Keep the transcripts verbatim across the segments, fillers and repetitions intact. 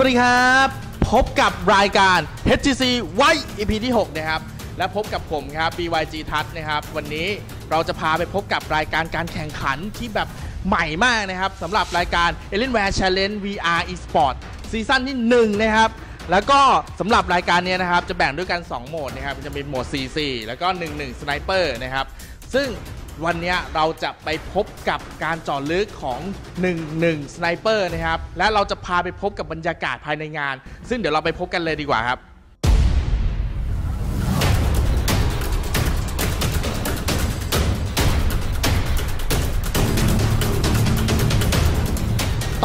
วัสดีครับพบกับรายการ เอช ที ซี วาย อี พี ที่หกนะครับและพบกับผมครับ บี วาย จี ทัศน์นะครับวันนี้เราจะพาไปพบกับรายการการแข่งขันที่แบบใหม่มากนะครับสำหรับรายการ Alienware Challenge วี อาร์ eSports ซีซั่นที่หนึ่งนะครับแล้วก็สำหรับรายการนี้นะครับจะแบ่งด้วยกันสองโหมดนะครับจะเป็นโหมด ซี ซี แล้วก็หนึ่งหนึ่ง Sniper นะครับซึ่งวันนี้เราจะไปพบกับการเจาะลึกของหนึ่งหนึ่ง Sniper นะครับและเราจะพาไปพบกับบรรยากาศภายในงานซึ่งเดี๋ยวเราไปพบกันเลยดีกว่าครับ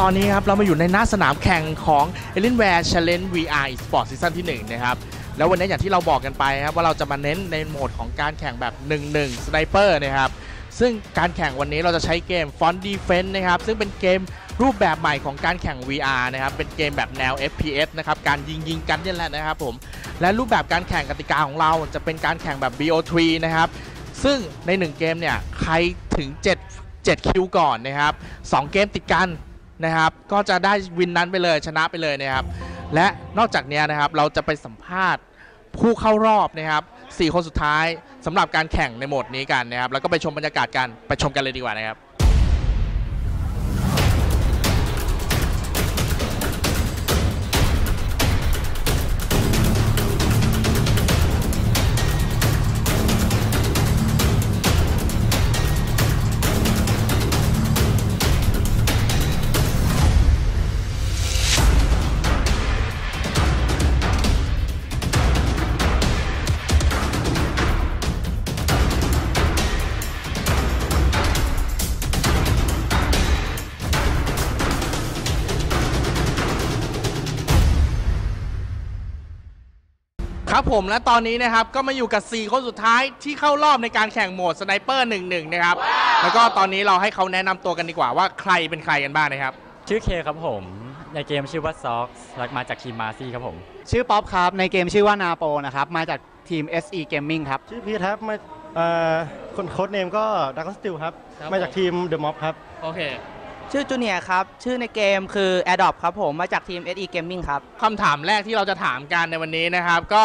ตอนนี้ครับเรามาอยู่ในหน้าสนามแข่งของ Alienware Challenge วี อาร์ eSports ซีซั่นที่หนึ่งนะครับแล้ววันนี้อย่างที่เราบอกกันไปครับว่าเราจะมาเน้นในโหมดของการแข่งแบบ หนึ่งหนึ่ง Sniper นะครับซึ่งการแข่งวันนี้เราจะใช้เกม Front Defense นะครับซึ่งเป็นเกมรูปแบบใหม่ของการแข่ง วี อาร์ นะครับเป็นเกมแบบแนว เอฟ พี เอส นะครับการยิงยิงกันนี่แหละนะครับผมและรูปแบบการแข่งกติกาของเราจะเป็นการแข่งแบบ บี โอ ทรี นะครับซึ่งในหนึ่งเกมเนี่ยใครถึงเจ็ด เจ็ดคิวก่อนนะครับสองเกมติดกันนะครับก็จะได้วินนั้นไปเลยชนะไปเลยนะครับและนอกจากนี้นะครับเราจะไปสัมภาษณ์ผู้เข้ารอบนะครับสี่คนสุดท้ายสำหรับการแข่งในโหมดนี้กันนะครับแล้วก็ไปชมบรรยากาศกันไปชมกันเลยดีกว่านะครับครับผมและตอนนี้นะครับก็มาอยู่กับสี่คนสุดท้ายที่เข้ารอบในการแข่งโหมดสไนเปอร์หนึ่งหนึ่งนะครับ wow. แล้วก็ตอนนี้เราให้เขาแนะนำตัวกันดีกว่าว่าใครเป็นใครกันบ้างนะครับชื่อเคครับผมในเกมชื่อว่าซ็อกซ์มาจากทีมมาซี่ครับผมชื่อป๊อปครับในเกมชื่อว่านาโปนะครับมาจากทีม เอส อี Gaming ครับชื่อพีทครับมาคนโค้ดเนมก็ดักสติลครับมาจากทีมเดอะม็อบครับโอเคชื่อจูเนียร์ครับชื่อในเกมคือ Adopt ครับผมมาจากทีม เอส อี Gaming ครับคำถามแรกที่เราจะถามกันในวันนี้นะครับก็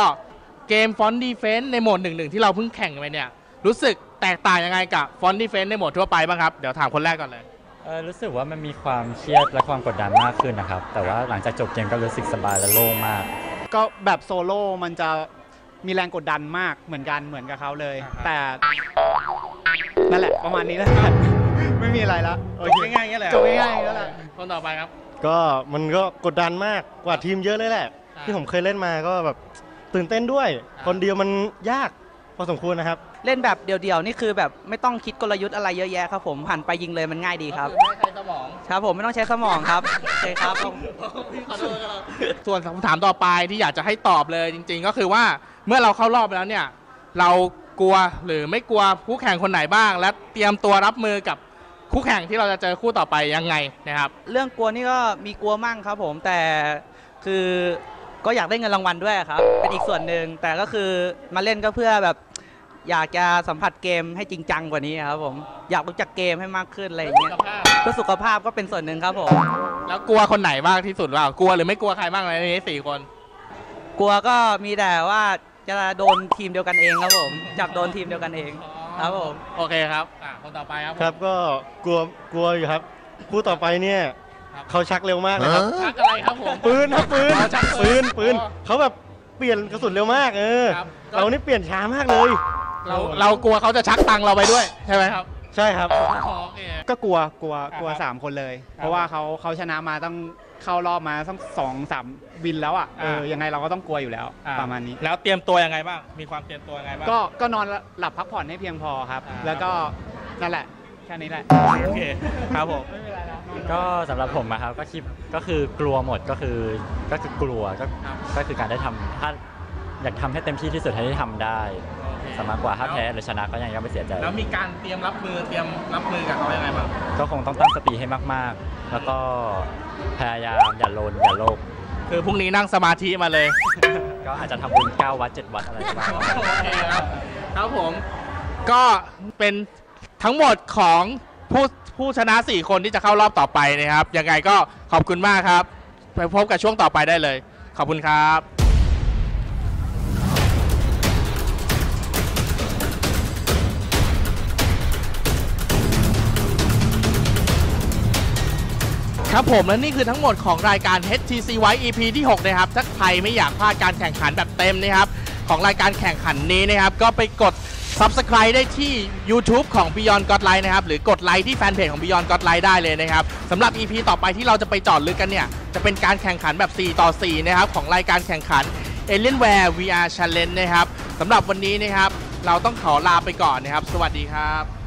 เกม Front Defense ในโหมด หนึ่งหนึ่ง ที่เราเพิ่งแข่งไปเนี่ยรู้สึกแตกต่างยังไงกับ Front Defense ในโหมดทั่วไปบ้างครับเดี๋ยวถามคนแรกก่อนเลยเออรู้สึกว่ามันมีความเครียดและความกดดันมากขึ้นนะครับแต่ว่าหลังจากจบเกมก็รู้สึกสบายและโล่งมากก็แบบโซโล่มันจะมีแรงกดดันมากเหมือนกันเหมือนกับเขาเลยแต่นั่นแหละประมาณนี้แหละไม่มีอะไรแล้วจบง่ายๆนี่แหละจบง่ายๆแล้วแหละคนต่อไปครับก็มันก็กดดันมากกว่าทีมเยอะเลยแหละที่ผมเคยเล่นมาก็แบบตื่นเต้นด้วยคนเดียวมันยากพอสมควรนะครับเล่นแบบเดี่ยวๆนี่คือแบบไม่ต้องคิดกลยุทธ์อะไรเยอะแยะครับผมหันไปยิงเลยมันง่ายดีครับไม่ใช้สมองครับผมไม่ต้องใช้สมองครับใช่ครับผมส่วนคำถามต่อไปที่อยากจะให้ตอบเลยจริงๆก็คือว่าเมื่อเราเข้ารอบไปแล้วเนี่ยเรากลัวหรือไม่กลัวคู่แข่งคนไหนบ้างและเตรียมตัวรับมือกับคู่แข่งที่เราจะเจอคู่ต่อไปยังไงนะครับเรื่องกลัวนี่ก็มีกลัวมั่งครับผมแต่คือก็อยากได้เงินรางวัลด้วยครับเป็นอีกส่วนหนึ่งแต่ก็คือมาเล่นก็เพื่อแบบอยากจะสัมผัสเกมให้จริงจังกว่านี้ครับผมอยากรู้จักเกมให้มากขึ้นอะไรอย่างเงี้ยเพื่อสุขภาพก็เป็นส่วนหนึ่งครับผมแล้วกลัวคนไหนบ้างที่สุดว่ากลัวหรือไม่กลัวใครบ้างในนี้สี่คนกลัวก็มีแต่ว่าจะโดนทีมเดียวกันเองครับผมอยากโดนทีมเดียวกันเองครับผมโอเคครับคนต่อไปครับครับก็กลัวกลัวอยู่ครับคู่ต่อไปเนี่ยเขาชักเร็วมากเลยครับชักอะไรครับผมปืนครับปืนชักปืนปืนเขาแบบเปลี่ยนกระสุนเร็วมากเออเรานี่เปลี่ยนช้ามากเลยเราเรากลัวเขาจะชักตังเราไปด้วยใช่ไหมครับใช่ครับก็กลัวกลัวกลัวสามคนเลยเพราะว่าเขาเขาชนะมาต้องเข้ารอบมาสักสองสามวินแล้วอ่ะเออยังไงเราก็ต้องกลัวอยู่แล้วประมาณนี้แล้วเตรียมตัวยังไงบ้างมีความเตรียมตัวยังไงบ้างก็ก็นอนหลับพักผ่อนให้เพียงพอครับแล้วก็นั่นแหละแค่นี้แหละโอเคครับผมก็สำหรับผมนะครับก็คิดก็คือกลัวหมดก็คือก็คือกลัวก็ก็คือการได้ทำถ้าอยากทำให้เต็มที่ที่สุดให้ได้ทำได้สามารถกว่าถ้าแพ้หรือชนะก็ยังยังไม่เสียใจแล้วมีการเตรียมรับมือเตรียมรับมือกับเขาอย่างไรบ้างก็คงต้องตั้งสติให้มากๆแล้วก็พยายามอย่าโลนอย่าโลภคือพรุ่งนี้นั่งสมาธิมาเลยก็อาจจะทำบุญเก้าวัดเจ็ดวัดอะไรบ้างโอเคครับครับผมก็เป็นทั้งหมดของผู้ผู้ชนะสี่คนที่จะเข้ารอบต่อไปนะครับยังไงก็ขอบคุณมากครับ ไปพบกับช่วงต่อไปได้เลยขอบคุณครับครับผมและนี่คือทั้งหมดของรายการ เอช ที ซี วาย อี พี ที่หกนะครับถ้าใครไม่อยากพลาดการแข่งขันแบบเต็มนะครับของรายการแข่งขันนี้นะครับก็ไปกด Subscribe ได้ที่ YouTube ของ Beyond Godline นะครับหรือกดไลค์ที่แฟนเพจของ Beyond Godline ได้เลยนะครับสำหรับ อี พี ต่อไปที่เราจะไปเจาะลึกกันเนี่ยจะเป็นการแข่งขันแบบสี่ต่อสี่นะครับของรายการแข่งขัน Alienware วี อาร์ Challenge นะครับสำหรับวันนี้นะครับเราต้องขอลาไปก่อนนะครับสวัสดีครับ